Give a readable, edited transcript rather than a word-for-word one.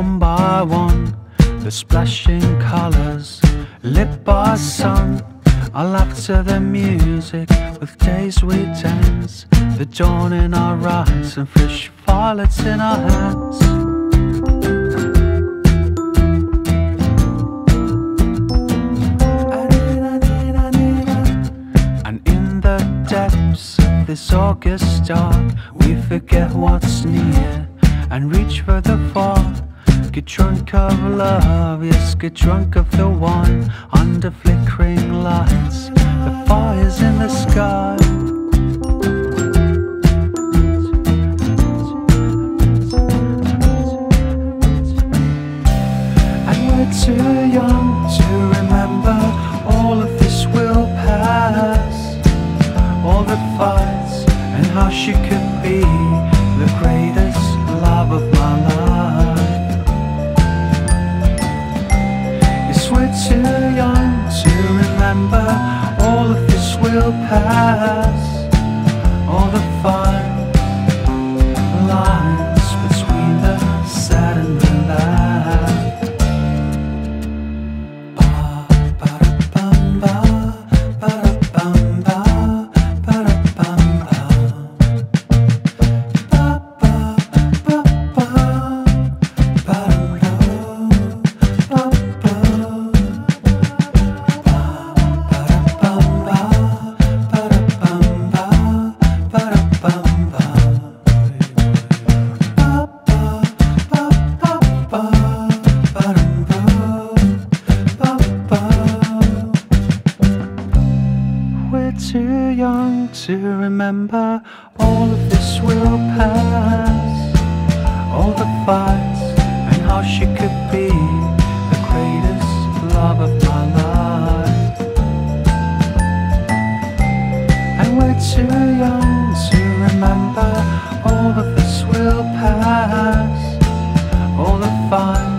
one by one, the splashing colours lit by sun. I laugh to the music with days we dance, the dawn in our eyes and fresh violets in our hands. And in the depths of this August dark, we forget what's near and reach for the far. Get drunk of love, yes, get drunk of the wine. Under flickering lights, the fire's in the sky. And we're too young to remember, all of this will pass. All the fights and how she could be the greatest love of my life. We're too young to remember, all of this will pass. All the fine lines between the sad and the loud. Too young to remember, all of this will pass. All the fights and how she could be the greatest love of my life. And we're too young to remember, all of this will pass. All the fights.